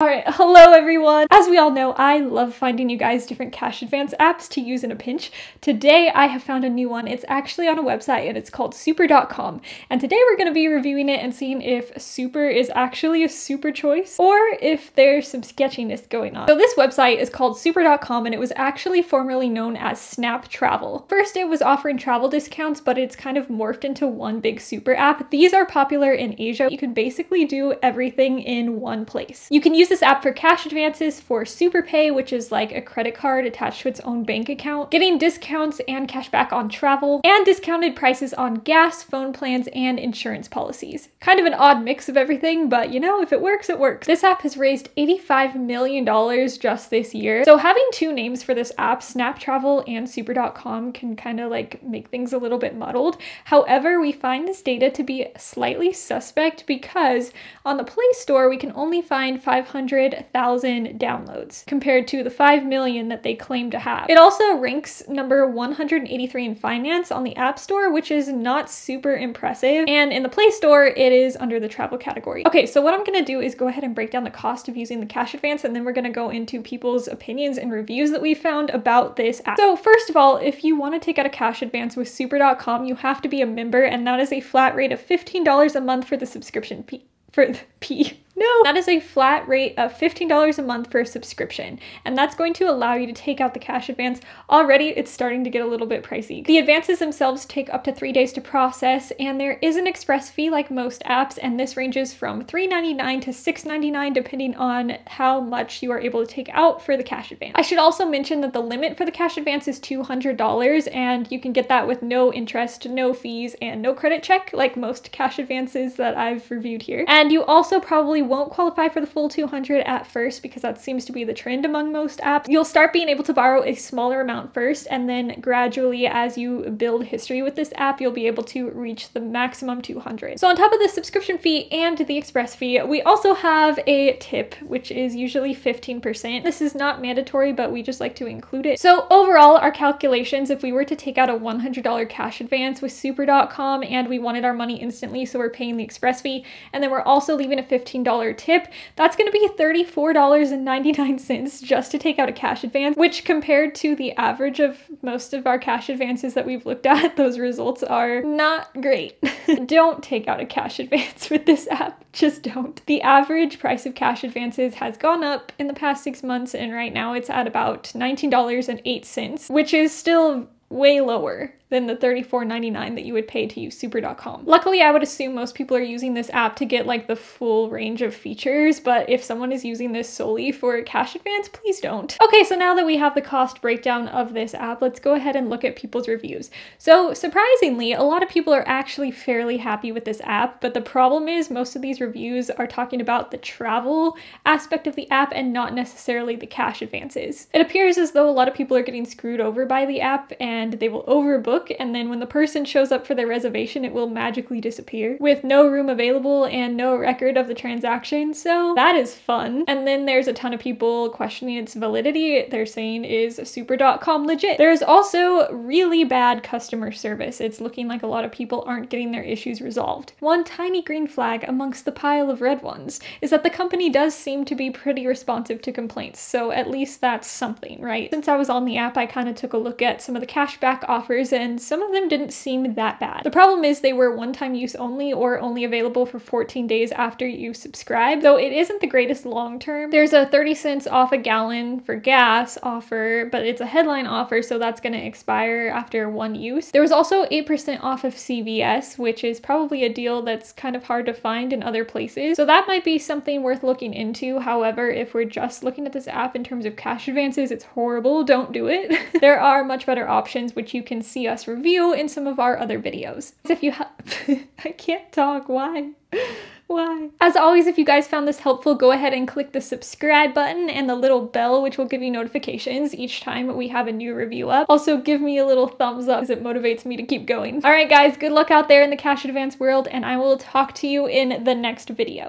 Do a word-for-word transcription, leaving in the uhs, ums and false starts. All right, hello everyone. As we all know, I love finding you guys different cash advance apps to use in a pinch. Today, I have found a new one. It's actually on a website and it's called super dot com. And today we're gonna be reviewing it and seeing if Super is actually a super choice or if there's some sketchiness going on. So this website is called super dot com and it was actually formerly known as Snap Travel. First, it was offering travel discounts, but it's kind of morphed into one big super app. These are popular in Asia. You can basically do everything in one place. You can use this app for cash advances, for SuperPay, which is like a credit card attached to its own bank account, getting discounts and cash back on travel, and discounted prices on gas, phone plans, and insurance policies. Kind of an odd mix of everything, but you know, if it works, it works. This app has raised eighty-five million dollars just this year. So having two names for this app, Snap Travel and super dot com, can kind of like make things a little bit muddled. However, we find this data to be slightly suspect because on the Play Store, we can only find five hundred thousand downloads compared to the five million that they claim to have. It also ranks number one hundred eighty-three in finance on the App Store, which is not super impressive. And in the Play Store, it is under the travel category. Okay, so what I'm gonna do is go ahead and break down the cost of using the cash advance, and then we're gonna go into people's opinions and reviews that we found about this app. So first of all, if you wanna take out a cash advance with super dot com, you have to be a member, and that is a flat rate of fifteen dollars a month for the subscription fee. For the P. No, that is a flat rate of fifteen dollars a month for a subscription, and that's going to allow you to take out the cash advance. Already, it's starting to get a little bit pricey. The advances themselves take up to three days to process, and there is an express fee like most apps, and this ranges from three ninety-nine to six ninety-nine depending on how much you are able to take out for the cash advance. I should also mention that the limit for the cash advance is two hundred dollars, and you can get that with no interest, no fees, and no credit check like most cash advances that I've reviewed here. And And you also probably won't qualify for the full two hundred at first because that seems to be the trend among most apps. You'll start being able to borrow a smaller amount first, and then gradually as you build history with this app, you'll be able to reach the maximum two hundred. So on top of the subscription fee and the express fee, we also have a tip, which is usually fifteen percent. This is not mandatory, but we just like to include it. So overall, our calculations, if we were to take out a one hundred dollar cash advance with super dot com and we wanted our money instantly, so we're paying the express fee, and then we're also leaving a fifteen dollar tip, that's going to be thirty-four ninety-nine just to take out a cash advance, which compared to the average of most of our cash advances that we've looked at, those results are not great. Don't take out a cash advance with this app. Just don't. The average price of cash advances has gone up in the past six months, and right now it's at about nineteen dollars and eight cents, which is still way lower than the thirty-four ninety-nine that you would pay to use super dot com. Luckily, I would assume most people are using this app to get like the full range of features, but if someone is using this solely for a cash advance, please don't. Okay, so now that we have the cost breakdown of this app, let's go ahead and look at people's reviews. So surprisingly, a lot of people are actually fairly happy with this app, but the problem is most of these reviews are talking about the travel aspect of the app and not necessarily the cash advances. It appears as though a lot of people are getting screwed over by the app and they will overbook, and then when the person shows up for their reservation, it will magically disappear with no room available and no record of the transaction. So that is fun. And then there's a ton of people questioning its validity. They're saying, is super dot com legit? There's also really bad customer service. It's looking like a lot of people aren't getting their issues resolved. One tiny green flag amongst the pile of red ones is that the company does seem to be pretty responsive to complaints. So at least that's something, right? Since I was on the app, I kind of took a look at some of the cashback offers, and And some of them didn't seem that bad. The problem is they were one-time use only or only available for fourteen days after you subscribe, though it isn't the greatest long-term. There's a thirty cents off a gallon for gas offer, but it's a headline offer, so that's gonna expire after one use. There was also eight percent off of C V S, which is probably a deal that's kind of hard to find in other places. So that might be something worth looking into. However, if we're just looking at this app in terms of cash advances, it's horrible, don't do it. There are much better options, which you can see us review in some of our other videos. If you have, I can't talk, why? Why? As always, if you guys found this helpful, go ahead and click the subscribe button and the little bell, which will give you notifications each time we have a new review up. Also, give me a little thumbs up because it motivates me to keep going. All right, guys, good luck out there in the cash advance world, and I will talk to you in the next video.